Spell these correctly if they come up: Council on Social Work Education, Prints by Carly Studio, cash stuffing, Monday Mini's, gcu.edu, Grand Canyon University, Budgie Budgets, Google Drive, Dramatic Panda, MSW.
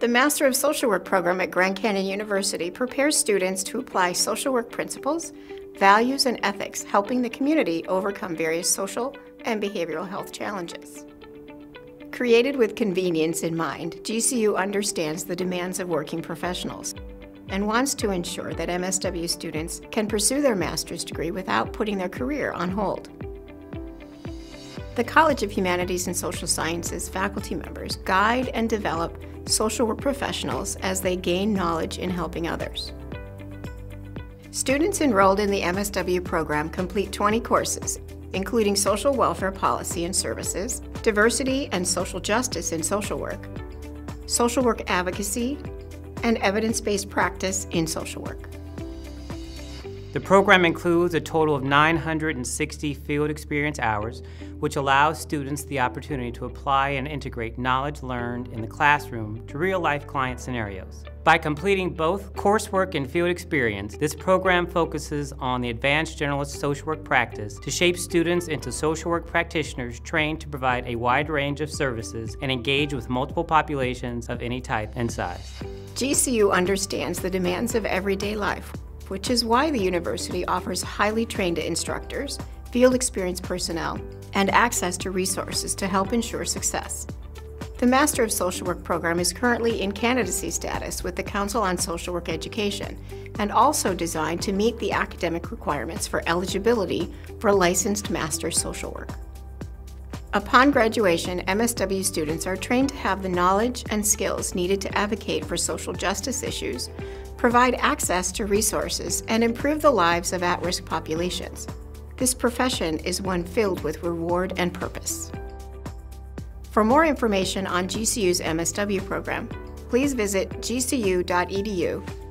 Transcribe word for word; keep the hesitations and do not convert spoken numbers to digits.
The Master of Social Work program at Grand Canyon University prepares students to apply social work principles, values, and ethics, helping the community overcome various social and behavioral health challenges. Created with convenience in mind, G C U understands the demands of working professionals and wants to ensure that M S W students can pursue their master's degree without putting their career on hold. The College of Humanities and Social Sciences faculty members guide and develop social work professionals as they gain knowledge in helping others. Students enrolled in the M S W program complete twenty courses, including social welfare policy and services, diversity and social justice in social work, social work advocacy, and evidence-based practice in social work. The program includes a total of nine hundred sixty field experience hours, which allows students the opportunity to apply and integrate knowledge learned in the classroom to real-life client scenarios. By completing both coursework and field experience, this program focuses on the advanced generalist social work practice to shape students into social work practitioners trained to provide a wide range of services and engage with multiple populations of any type and size. G C U understands the demands of everyday life, which is why the university offers highly trained instructors, field experienced personnel, and access to resources to help ensure success. The Master of Social Work program is currently in candidacy status with the Council on Social Work Education and also designed to meet the academic requirements for eligibility for licensed master social work. Upon graduation, M S W students are trained to have the knowledge and skills needed to advocate for social justice issues, provide access to resources, and improve the lives of at-risk populations. This profession is one filled with reward and purpose. For more information on G C U's M S W program, please visit G C U dot E D U